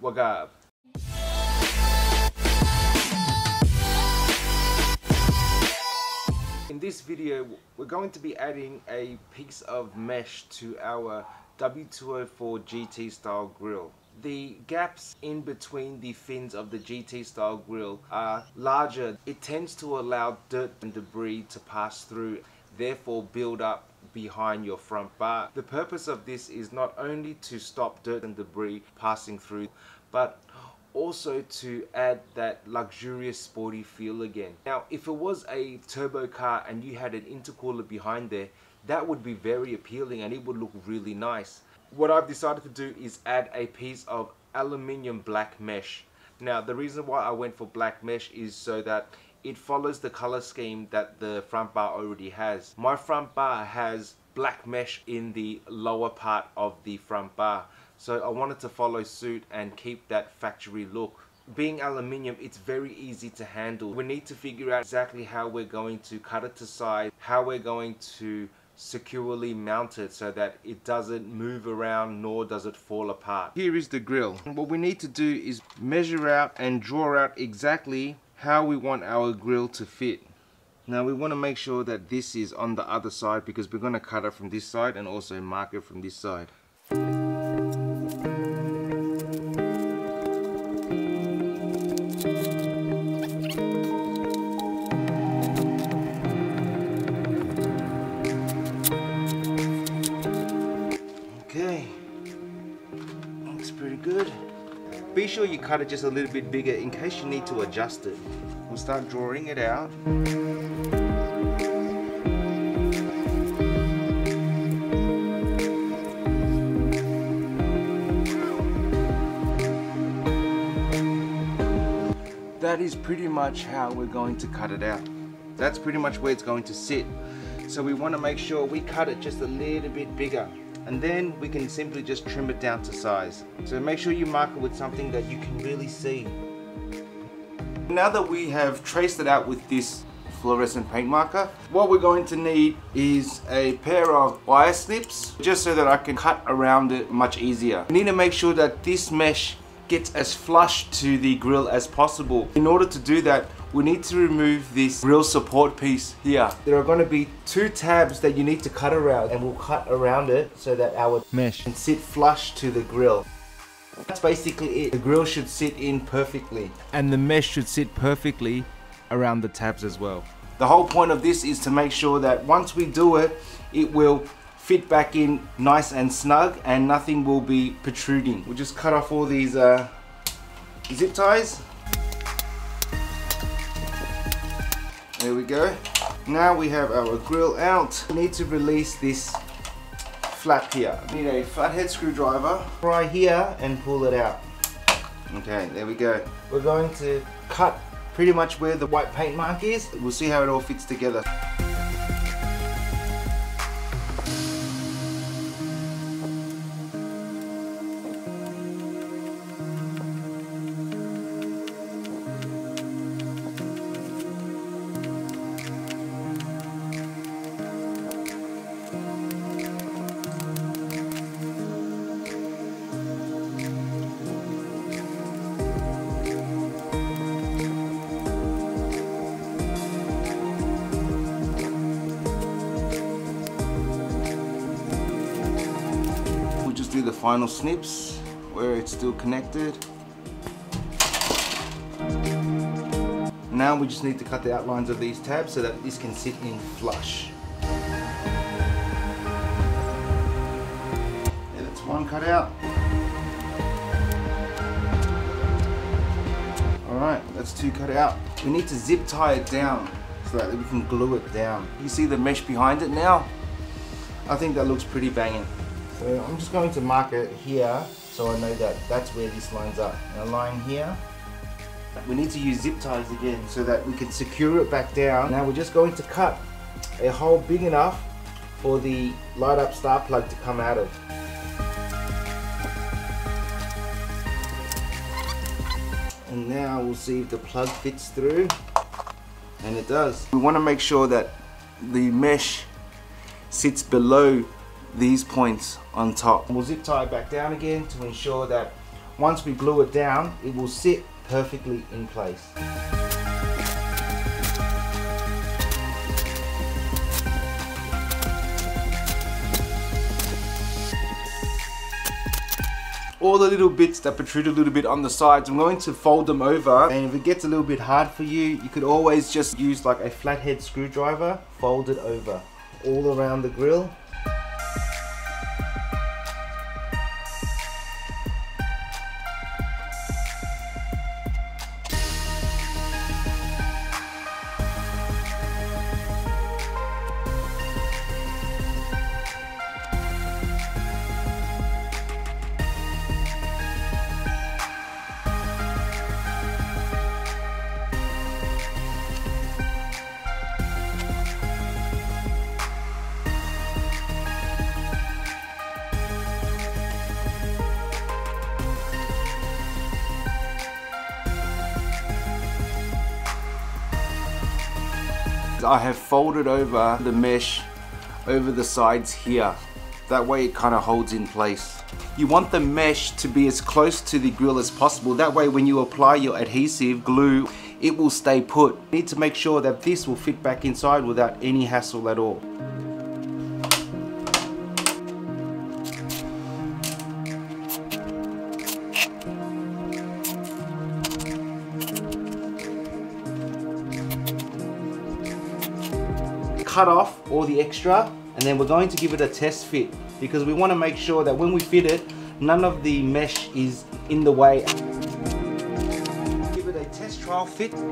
What up? In this video, we're going to be adding a piece of mesh to our W204 GT style grille. The gaps in between the fins of the GT style grille are larger. It tends to allow dirt and debris to pass through, therefore build up behind your front bar. The purpose of this is not only to stop dirt and debris passing through, but also to add that luxurious sporty feel again. Now, if it was a turbo car and you had an intercooler behind there, that would be very appealing and it would look really nice. What I've decided to do is add a piece of aluminium black mesh. Now, the reason why I went for black mesh is so that it follows the color scheme that the front bar already has. My front bar has black mesh in the lower part of the front bar, so I wanted to follow suit and keep that factory look. Being aluminium, it's very easy to handle. We need to figure out exactly how we're going to cut it to size, how we're going to securely mount it so that it doesn't move around nor does it fall apart. Here is the grille. What we need to do is measure out and draw out exactly how we want our grille to fit. Now we want to make sure that this is on the other side because we're going to cut it from this side and also mark it from this side. Okay, looks pretty good. Be sure you cut it just a little bit bigger in case you need to adjust it. We'll start drawing it out. That is pretty much how we're going to cut it out. That's pretty much where it's going to sit. So we want to make sure we cut it just a little bit bigger, and then we can simply just trim it down to size. So make sure you mark it with something that you can really see. Now that we have traced it out with this fluorescent paint marker, what we're going to need is a pair of wire snips, just so that I can cut around it much easier. I need to make sure that this mesh gets as flush to the grille as possible. In order to do that, we need to remove this grille support piece here. There are going to be two tabs that you need to cut around, and we'll cut around it so that our mesh can sit flush to the grille. That's basically it. The grille should sit in perfectly, and the mesh should sit perfectly around the tabs as well. The whole point of this is to make sure that once we do it, it will fit back in nice and snug and nothing will be protruding. We'll just cut off all these zip ties. There we go. Now we have our grille out. We need to release this flap here. We need a flathead screwdriver right here and pull it out. Okay, there we go. We're going to cut pretty much where the white paint mark is. We'll see how it all fits together. The final snips where it's still connected. Now we just need to cut the outlines of these tabs so that this can sit in flush. Yeah, that's one cut out. Alright, that's two cut out. We need to zip tie it down so that we can glue it down. You see the mesh behind it now? I think that looks pretty banging. So I'm just going to mark it here so I know that that's where this lines up. A line here. We need to use zip ties again so that we can secure it back down. Now we're just going to cut a hole big enough for the light up star plug to come out of. And now we'll see if the plug fits through. And it does. We want to make sure that the mesh sits below these points on top. We'll zip tie it back down again to ensure that Once we glue it down, it will sit perfectly in place. All the little bits that protrude a little bit on the sides, I'm going to fold them over, and if it gets a little bit hard for you, you could always just use like a flathead screwdriver, fold it over all around the grill. I have folded over the mesh over the sides here. That way it kind of holds in place. You want the mesh to be as close to the grill as possible. That way when you apply your adhesive glue, it will stay put. You need to make sure that this will fit back inside without any hassle at all. Cut off all the extra, and then we're going to give it a test fit because we want to make sure that when we fit it, none of the mesh is in the way. Give it a test trial fit. Right,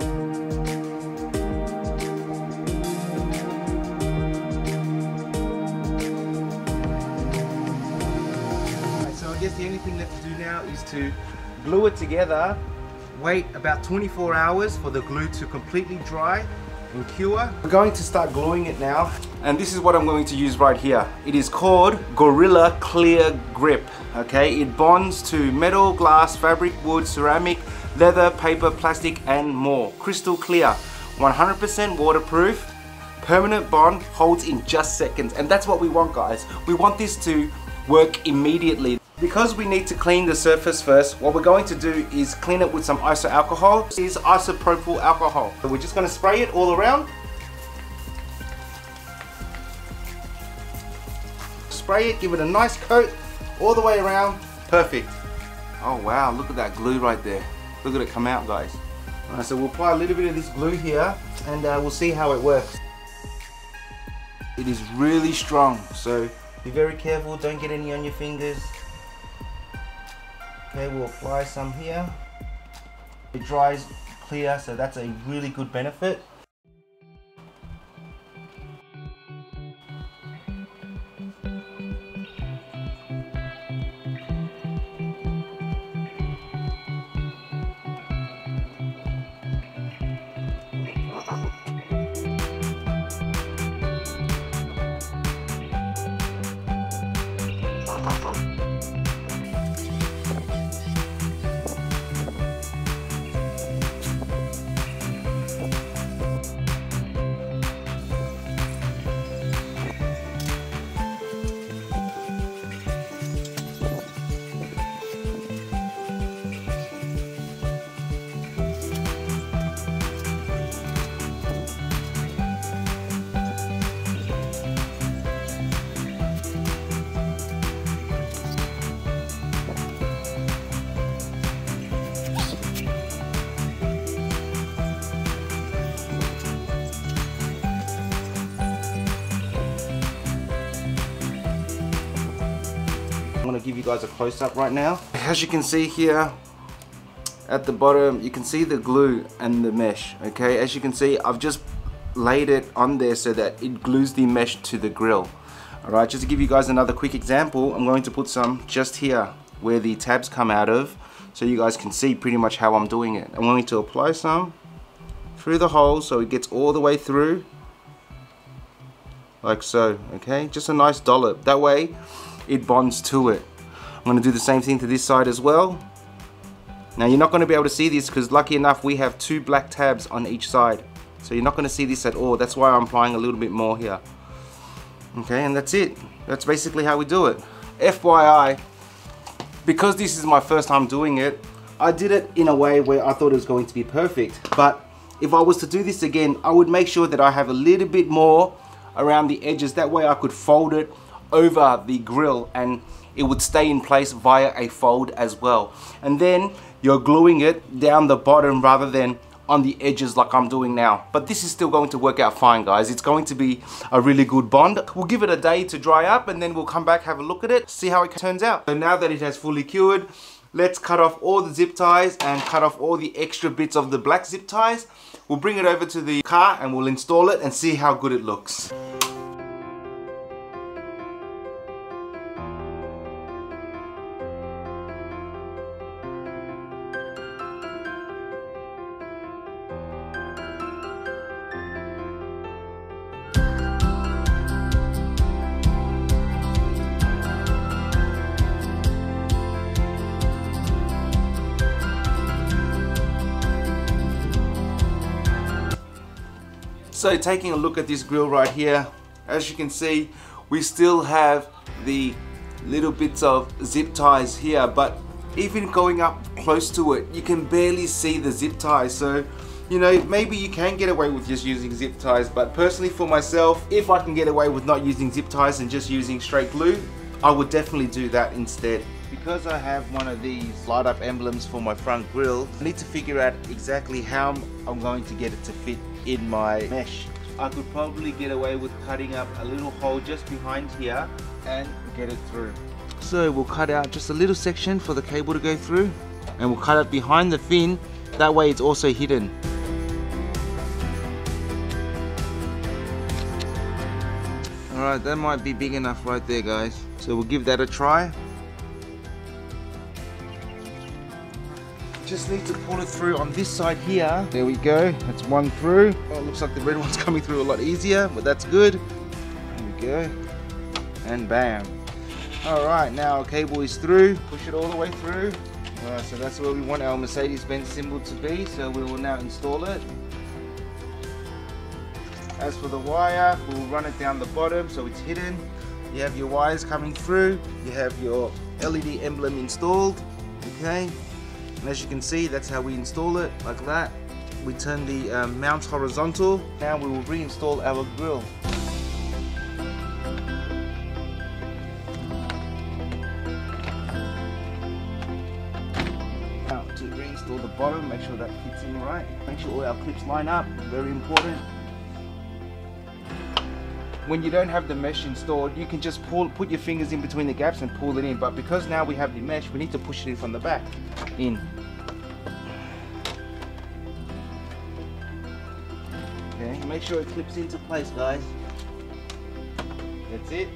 so I guess the only thing left to do now is to glue it together, wait about 24 hours for the glue to completely dry and cure. We're going to start gluing it now, and this is what I'm going to use right here. It is called Gorilla Clear Grip. Okay, it bonds to metal, glass, fabric, wood, ceramic, leather, paper, plastic and more. Crystal clear, 100% waterproof, permanent bond, holds in just seconds, and that's what we want, guys. We want this to work immediately. Because we need to clean the surface first, what we're going to do is clean it with some iso alcohol. This is isopropyl alcohol. So we're just going to spray it all around. Spray it, give it a nice coat all the way around. Perfect. Oh wow, look at that glue right there. Look at it come out, guys. Alright, so we'll apply a little bit of this glue here and we'll see how it works. It is really strong, so be very careful, don't get any on your fingers. Okay, we'll apply some here. It dries clear, so that's a really good benefit. I'm going to give you guys a close-up right now. As you can see here at the bottom, you can see the glue and the mesh. Okay, as you can see, I've just laid it on there so that it glues the mesh to the grill. Alright, just to give you guys another quick example, I'm going to put some just here where the tabs come out of, so you guys can see pretty much how I'm doing it. I'm going to apply some through the hole so it gets all the way through, like so. Okay, just a nice dollop, that way it bonds to it. I'm going to do the same thing to this side as well. Now you're not going to be able to see this because lucky enough we have two black tabs on each side, so you're not going to see this at all. That's why I'm applying a little bit more here. Okay, and that's it. That's basically how we do it. FYI, because this is my first time doing it, I did it in a way where I thought it was going to be perfect. But if I was to do this again, I would make sure that I have a little bit more around the edges. That way I could fold it over the grill and it would stay in place via a fold as well. And then you're gluing it down the bottom rather than on the edges like I'm doing now. But this is still going to work out fine, guys. It's going to be a really good bond. We'll give it a day to dry up and then we'll come back, have a look at it, see how it turns out. So now that it has fully cured, let's cut off all the zip ties and cut off all the extra bits of the black zip ties. We'll bring it over to the car and we'll install it and see how good it looks. So taking a look at this grill right here, as you can see, we still have the little bits of zip ties here, but even going up close to it, you can barely see the zip ties. So, you know, maybe you can get away with just using zip ties, but personally for myself, if I can get away with not using zip ties and just using straight glue, I would definitely do that instead. Because I have one of these light up emblems for my front grille, I need to figure out exactly how I'm going to get it to fit in my mesh. I could probably get away with cutting up a little hole just behind here and get it through. So we'll cut out just a little section for the cable to go through, and we'll cut it behind the fin, that way it's also hidden. Alright, that might be big enough right there, guys. So we'll give that a try. Just need to pull it through on this side here. There we go, that's one through. Oh, it looks like the red one's coming through a lot easier, but that's good. There we go, and bam. All right, now our cable is through. Push it all the way through. All right, so that's where we want our Mercedes-Benz symbol to be, so we will now install it. As for the wire, we'll run it down the bottom so it's hidden. You have your wires coming through. You have your LED emblem installed, okay? And as you can see, that's how we install it, like that. We turn the mount horizontal. Now we will reinstall our grill. Now to reinstall the bottom, make sure that fits in right. Make sure all our clips line up, very important. When you don't have the mesh installed, you can just put your fingers in between the gaps and pull it in. But because now we have the mesh, we need to push it in from the back. In. Okay, make sure it clips into place, guys. That's it.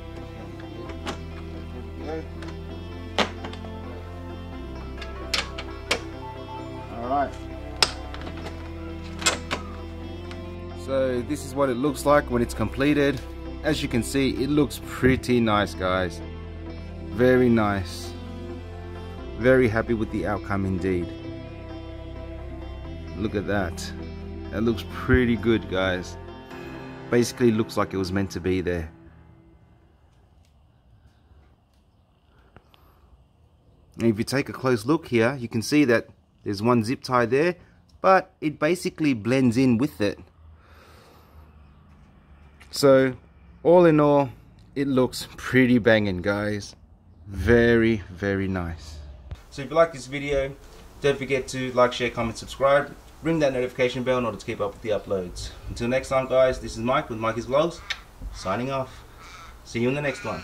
There we go. Alright. So this is what it looks like when it's completed. As you can see, it looks pretty nice, guys. Very nice. Very happy with the outcome indeed. Look at that. That looks pretty good, guys. Basically looks like it was meant to be there. And if you take a close look here, you can see that there's one zip tie there, but it basically blends in with it. So, all in all, it looks pretty banging, guys. Very, very nice. So if you like this video, don't forget to like, share, comment, subscribe. Ring that notification bell in order to keep up with the uploads. Until next time, guys, this is Mike with Mikey's Vlogs, signing off. See you in the next one.